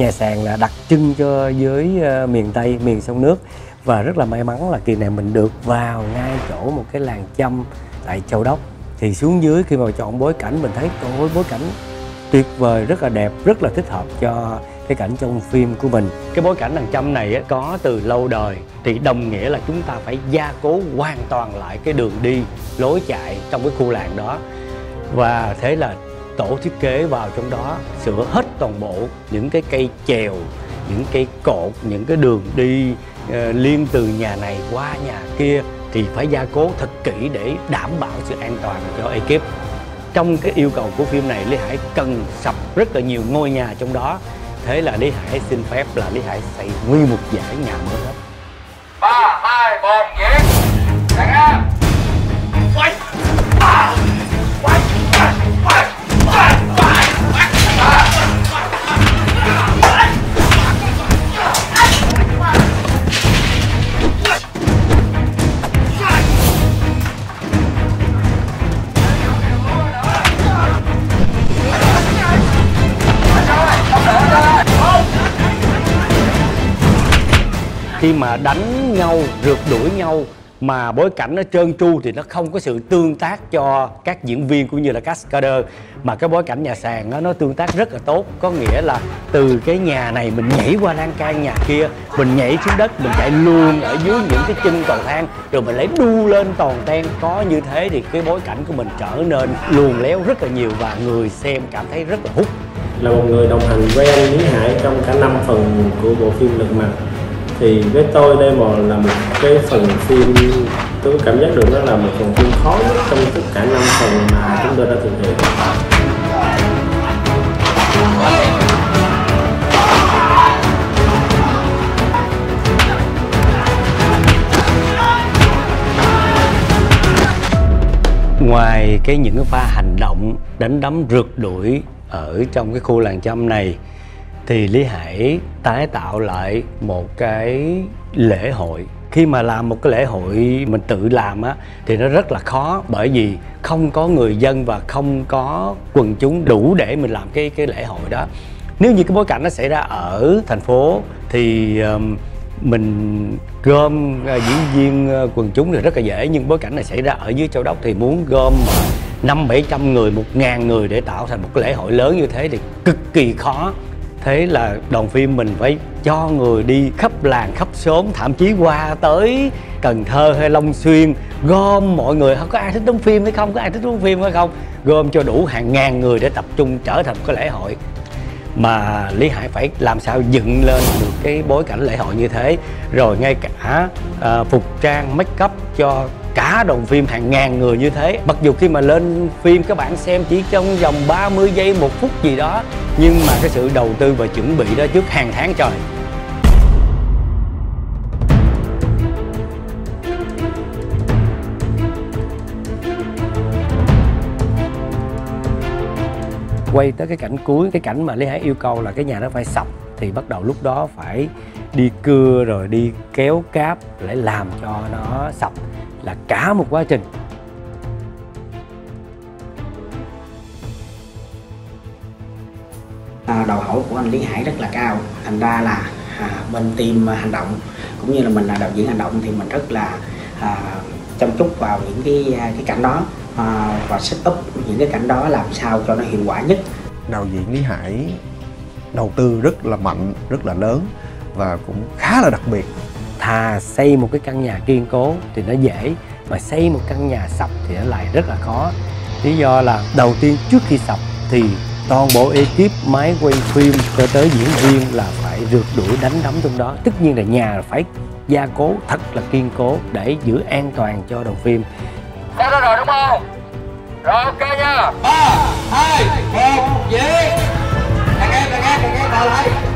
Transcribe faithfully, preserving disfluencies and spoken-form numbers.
nhà sàn là đặc trưng cho giới miền Tây, miền sông nước. Và rất là may mắn là kỳ này mình được vào ngay chỗ một cái làng châm tại Châu Đốc. Thì xuống dưới khi mà chọn bối cảnh mình thấy trời ơi, bối cảnh tuyệt vời, rất là đẹp, rất là thích hợp cho cái cảnh trong phim của mình. Cái bối cảnh làng châm này có từ lâu đời thì đồng nghĩa là chúng ta phải gia cố hoàn toàn lại cái đường đi, lối chạy trong cái khu làng đó. Và thế là tổ thiết kế vào trong đó sửa hết toàn bộ những cái cây chèo, những cây cột, những cái đường đi liên từ nhà này qua nhà kia thì phải gia cố thật kỹ để đảm bảo sự an toàn cho ekip. Trong cái yêu cầu của phim này, Lý Hải cần sập rất là nhiều ngôi nhà trong đó. Thế là Lý Hải xin phép là Lý Hải xây nguyên một dãy nhà mới hết. ba, hai, một, diễn! Đàn em! Quay! À! Quay! Quay! Quay! Quay! Quay! Khi mà đánh nhau, rượt đuổi nhau mà bối cảnh nó trơn tru thì nó không có sự tương tác cho các diễn viên cũng như là cascader. Mà cái bối cảnh nhà sàn đó, nó tương tác rất là tốt. Có nghĩa là từ cái nhà này mình nhảy qua lan can nhà kia, mình nhảy xuống đất, mình chạy luôn ở dưới những cái chân cầu thang, rồi mình lấy đu lên toàn ten. Có như thế thì cái bối cảnh của mình trở nên luồn léo rất là nhiều và người xem cảm thấy rất là hút. Là một người đồng hành với anh Lý Hải trong cả năm phần của bộ phim Lật Mặt thì với tôi đây mà là một cái phần phim, tôi cảm giác được nó là một phần phim khó nhất trong tất cả năm phần mà chúng tôi đã thực hiện. Ngoài cái những cái pha hành động đánh đấm rượt đuổi ở trong cái khu làng châm này thì Lý Hải tái tạo lại một cái lễ hội. Khi mà làm một cái lễ hội mình tự làm á thì nó rất là khó, bởi vì không có người dân và không có quần chúng đủ để mình làm cái cái lễ hội đó. Nếu như cái bối cảnh nó xảy ra ở thành phố thì um, mình gom uh, diễn viên uh, quần chúng thì rất là dễ, nhưng bối cảnh này xảy ra ở dưới Châu Đốc thì muốn gom năm bảy trăm người, một ngàn người để tạo thành một cái lễ hội lớn như thế thì cực kỳ khó. Thế là đoàn phim mình phải cho người đi khắp làng khắp xóm, thậm chí qua tới Cần Thơ hay Long Xuyên, gom mọi người, không có ai thích đóng phim hay không, có ai thích đóng phim hay không, gom cho đủ hàng ngàn người để tập trung trở thành một cái lễ hội. Mà Lý Hải phải làm sao dựng lên được cái bối cảnh lễ hội như thế, rồi ngay cả uh, phục trang, make up cho cả đoàn phim hàng ngàn người như thế. Mặc dù khi mà lên phim các bạn xem chỉ trong vòng ba mươi giây, một phút gì đó, nhưng mà cái sự đầu tư và chuẩn bị đó trước hàng tháng trời. Quay tới cái cảnh cuối, cái cảnh mà Lý Hải yêu cầu là cái nhà nó phải sập, thì bắt đầu lúc đó phải đi cưa rồi đi kéo cáp để làm cho nó sập, là cả một quá trình. À, đầu hỏi của anh Lý Hải rất là cao, thành ra là à, bên team hành động cũng như là mình là đạo diễn hành động thì mình rất là à, chăm chút vào những cái cái cảnh đó à, và set up những cái cảnh đó làm sao cho nó hiệu quả nhất. Đạo diễn Lý Hải đầu tư rất là mạnh, rất là lớn và cũng khá là đặc biệt. Thà xây một cái căn nhà kiên cố thì nó dễ, mà xây một căn nhà sập thì nó lại rất là khó. Lý do là đầu tiên trước khi sập thì toàn bộ ekip, máy quay phim cho tới diễn viên là phải rượt đuổi đánh đấm trong đó. Tất nhiên là nhà là phải gia cố thật là kiên cố để giữ an toàn cho đoàn phim. Đã ra rồi đúng không? Rồi ok nha. ba, hai, một, diễn. Đàn em, đàn em, đàn em vào lại.